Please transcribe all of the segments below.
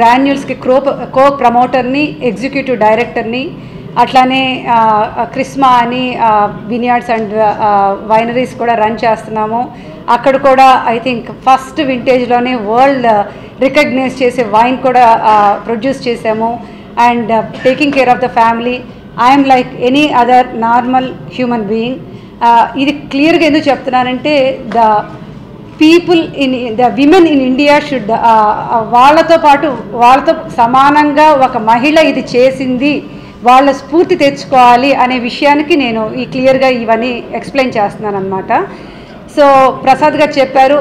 Granules కి co promoter ని executive director ని అట్లానే క్రిస్మా అని వినియార్డ్స్ అండ్ వైనరీస్ కూడా రన్ చేస్తున్నాము. అక్కడ కూడా ఐ థింక్ ఫస్ట్ వింటేజ్ లోనే వరల్డ్ రికగ్నైజ్ చేసే వైన్ కూడా ప్రొడ్యూస్ చేసాము. And taking care of the family, I'm like any other normal human being. ఇది క్లియర్గా ఎందుకు చెప్తున్నానంటే the people in the women in India should వాళ్ళతో పాటు వాళ్ళతో సమానంగా ఒక మహిళ ఇది చేసింది, వాళ్ళ స్ఫూర్తి తెచ్చుకోవాలి అనే విషయానికి నేను ఈ క్లియర్గా ఇవన్నీ ఎక్స్ప్లెయిన్ చేస్తున్నాను అన్నమాట. సో ప్రసాద్ గారు చెప్పారు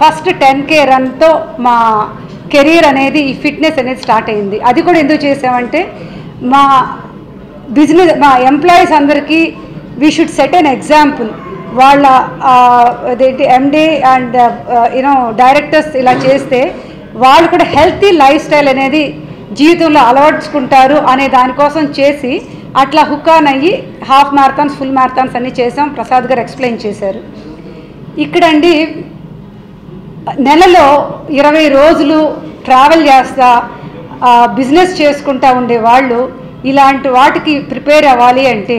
ఫస్ట్ 10K రన్తో మా కెరీర్ అనేది ఈ ఫిట్నెస్ అనేది స్టార్ట్ అయింది. అది కూడా ఎందుకు చేసామంటే మా బిజినెస్ మా ఎంప్లాయీస్ అందరికీ we should set an example. వాళ్ళ అదేంటి ఎండి అండ్ యూనో డైరెక్టర్స్ ఇలా చేస్తే వాళ్ళు కూడా హెల్తీ లైఫ్ స్టైల్ అనేది జీవితంలో అలవర్చుకుంటారు అనే దానికోసం చేసి అట్లా హుకాన్ అయ్యి హాఫ్ మ్యారథాన్స్ ఫుల్ మ్యారథాన్స్ అన్నీ చేసాం. ప్రసాద్ గారు ఎక్స్ప్లెయిన్ చేశారు. ఇక్కడండి నెలలో 20 రోజులు ట్రావెల్ చేస్తా బిజినెస్ చేసుకుంటూ ఉండేవాళ్ళు ఇలాంటి వాటికి ప్రిపేర్ అవ్వాలి అంటే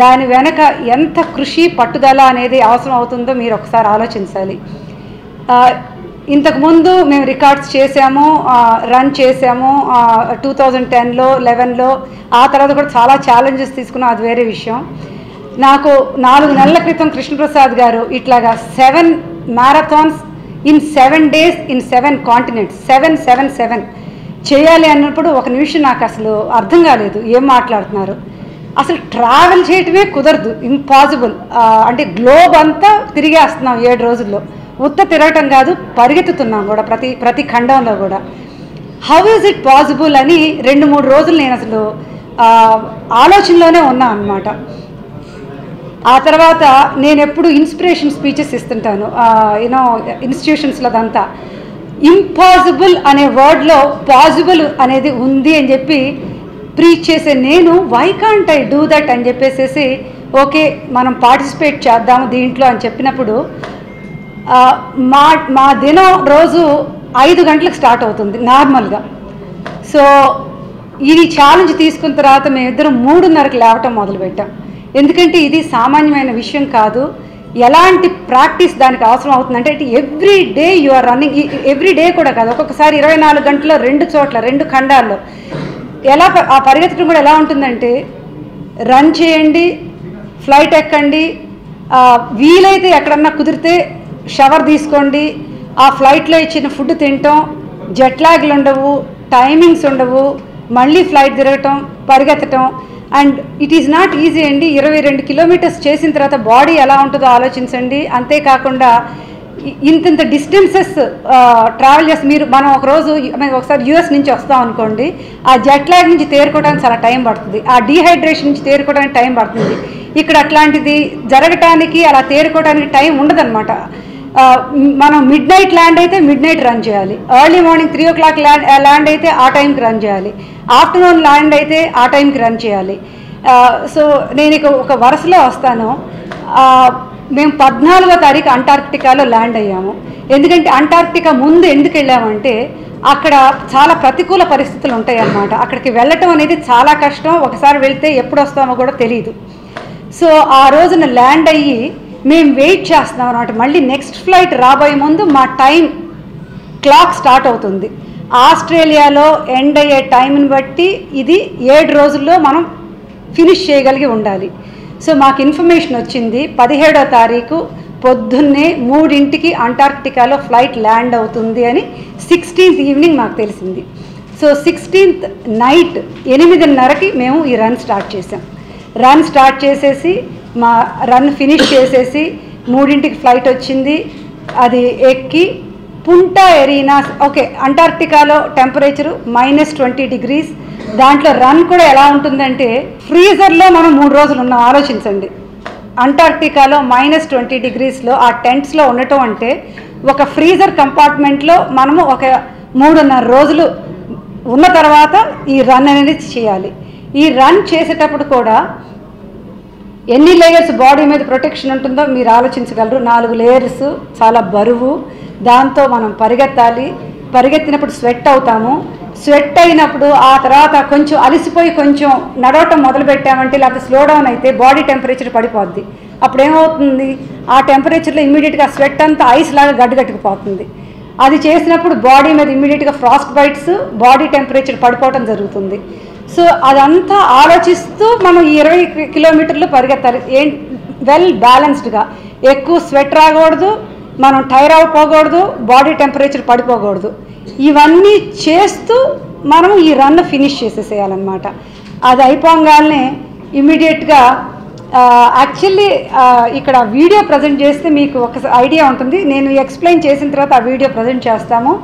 దాని వెనక ఎంత కృషి పట్టుదల అనేది అవసరం అవుతుందో మీరు ఒకసారి ఆలోచించాలి. ఇంతకుముందు మేము రికార్డ్స్ చేసాము, రన్ చేసాము 2010లో 2011లో. ఆ తర్వాత కూడా చాలా ఛాలెంజెస్ తీసుకున్నాం, అది వేరే విషయం. నాకు 4 నెలల క్రితం కృష్ణప్రసాద్ గారు ఇట్లాగా 7 marathons in 7 days in 7 continents 777 చేయాలి అన్నప్పుడు ఒక నిమిషం నాకు అసలు అర్థం కాలేదు ఏం మాట్లాడుతున్నారు, అసలు ట్రావెల్ చేయటమే కుదరదు, ఇంపాసిబుల్. అంటే గ్లోబ్ అంతా తిరిగేస్తున్నాం 7 రోజుల్లో, ఉత్త తిరగటం కాదు పరిగెత్తుతున్నాం కూడా ప్రతి ఖండంలో కూడా. హౌ ఈజ్ ఇట్ పాసిబుల్ అని 2-3 రోజులు నేను అసలు ఆలోచనలోనే ఉన్నా అన్నమాట. ఆ తర్వాత నేను ఎప్పుడు ఇన్స్పిరేషన్ స్పీచెస్ ఇస్తుంటాను యూనో ఇన్స్టిట్యూషన్స్లో, అదంతా ఇంపాసిబుల్ అనే వర్డ్లో పాసిబుల్ అనేది ఉంది అని చెప్పి ప్రీచ్ చేసే నేను why can't I do that అని చెప్పేసేసి ఓకే మనం పార్టిసిపేట్ చేద్దాము దీంట్లో అని చెప్పినప్పుడు మా దినం రోజు 5 గంటలకు స్టార్ట్ అవుతుంది నార్మల్గా. సో ఇది ఛాలెంజ్ తీసుకున్న తర్వాత మేమిద్దరం 3:30కు లేవటం మొదలుపెట్టాం. ఎందుకంటే ఇది సామాన్యమైన విషయం కాదు, ఎలాంటి ప్రాక్టీస్ దానికి అవసరం అవుతుందంటే every day you are running, every day కూడా కాదు ఒక్కొక్కసారి 24 గంటల్లో 2 చోట్ల 2 ఖండాల్లో. ఎలా ఆ పరిగెత్తడం కూడా ఎలా ఉంటుందంటే రన్ చేయండి, ఫ్లైట్ ఎక్కండి, వీలైతే ఎక్కడన్నా కుదిరితే షవర్ తీసుకోండి, ఆ ఫ్లైట్లో ఇచ్చిన ఫుడ్ తినటం, జెట్ లాగ్లు ఉండవు, టైమింగ్స్ ఉండవు, మళ్ళీ ఫ్లైట్ తిరగటం, పరిగెత్తటం. And it is not easy అండి. 22 కిలోమీటర్స్ చేసిన తర్వాత బాడీ ఎలా ఉంటుందో ఆలోచించండి. అంతేకాకుండా ఇంత డిస్టెన్సెస్ ట్రావెల్ చేసి మీరు మనం ఒకరోజు ఒకసారి యూఎస్ నుంచి వస్తాం అనుకోండి, ఆ జెట్ లాగ్ నుంచి తేరుకోవడానికి చాలా టైం పడుతుంది, ఆ డీహైడ్రేషన్ నుంచి తేరుకోవడానికి టైం పడుతుంది. ఇక్కడ అట్లాంటిది జరగటానికి అలా తేరుకోవడానికి టైం ఉండదన్నమాట. మనం మిడ్ నైట్ ల్యాండ్ అయితే మిడ్ నైట్ రన్ చేయాలి, ఎర్లీ మార్నింగ్ 3 o'clock ల్యాండ్ అయితే ఆ టైంకి రన్ చేయాలి, ఆఫ్టర్నూన్ ల్యాండ్ అయితే ఆ టైంకి రన్ చేయాలి. సో నేను ఇక ఒక వరుసలో వస్తాను. మేము 14వ తారీఖు అంటార్క్టికాలో ల్యాండ్ అయ్యాము. ఎందుకంటే అంటార్క్టికా ముందు ఎందుకు వెళ్ళామంటే అక్కడ చాలా ప్రతికూల పరిస్థితులు ఉంటాయి అన్నమాట. అక్కడికి వెళ్ళటం అనేది చాలా కష్టం, ఒకసారి వెళ్తే ఎప్పుడు వస్తామో కూడా తెలియదు. సో ఆ రోజున ల్యాండ్ అయ్యి మేము వెయిట్ చేస్తున్నాం అన్నమాట. మళ్ళీ నెక్స్ట్ ఫ్లైట్ రాబోయే ముందు మా టైం క్లాక్ స్టార్ట్ అవుతుంది. ఆస్ట్రేలియాలో ఎండ్ అయ్యే టైంని బట్టి ఇది 7 రోజుల్లో మనం ఫినిష్ చేయగలిగి ఉండాలి. సో మాకు ఇన్ఫర్మేషన్ వచ్చింది 17వ తారీఖు పొద్దున్నే 3 గంటలకి అంటార్క్టికాలో ఫ్లైట్ ల్యాండ్ అవుతుంది అని 16th ఈవినింగ్ మాకు తెలిసింది. సో 16th నైట్ 8:30కి మేము ఈ రన్ స్టార్ట్ చేసాం. రన్ స్టార్ట్ చేసేసి మా రన్ ఫినిష్ చేసేసి 3 గంటలకి ఫ్లైట్ వచ్చింది, అది ఎక్కి పుంటా ఎరీనాస్. ఓకే అంటార్క్టికాలో టెంపరేచరు -20 degrees, దాంట్లో రన్ కూడా ఎలా ఉంటుందంటే ఫ్రీజర్లో మనం 3 రోజులు ఉన్నాం ఆలోచించండి. అంటార్క్టికాలో -20 degreesలో ఆ టెంట్స్లో ఉండటం అంటే ఒక ఫ్రీజర్ కంపార్ట్మెంట్లో మనము ఒక 3.5 రోజులు ఉన్న తర్వాత ఈ రన్ అనేది చేయాలి. ఈ రన్ చేసేటప్పుడు కూడా ఎన్ని లేయర్స్ బాడీ మీద ప్రొటెక్షన్ ఉంటుందో మీరు ఆలోచించగలరు. 4 లేయర్స్, చాలా బరువు, దాంతో మనం పరిగెత్తాలి, పరిగెత్తినప్పుడు స్వెట్ అవుతాము, స్వెట్ అయినప్పుడు ఆ తర్వాత కొంచెం అలసిపోయి కొంచెం నడవటం మొదలు పెట్టామంటే లేకపోతే స్లో డౌన్ అయితే బాడీ టెంపరేచర్ పడిపోద్ది. అప్పుడు ఏమవుతుంది, ఆ టెంపరేచర్లో ఇమీడియట్గా స్వెట్ అంతా ఐస్ లాగా గడ్డగట్టుకుపోతుంది. అది చేసినప్పుడు బాడీ మీద ఇమీడియట్గా ఫ్రాస్ట్ బైట్స్, బాడీ టెంపరేచర్ పడిపోవటం జరుగుతుంది. సో అదంతా ఆలోచిస్తూ మనం 20 కిలోమీటర్లు పరిగెత్తాలి, వెల్ బ్యాలెన్స్డ్గా. ఎక్కువ స్వెట్ రాకూడదు, మనం టైర్ అవ్వకూడదు, బాడీ టెంపరేచర్ పడిపోకూడదు. ఇవన్నీ చేస్తూ మనం ఈ రన్ ఫినిష్ చేసేసేయాలన్నమాట. అది అయిపోగానే ఇమీడియట్గా యాక్చువల్లీ ఇక్కడ వీడియో ప్రజెంట్ చేస్తే మీకు ఒక ఐడియా ఉంటుంది. నేను ఎక్స్ప్లెయిన్ చేసిన తర్వాత ఆ వీడియో ప్రజెంట్ చేస్తాము.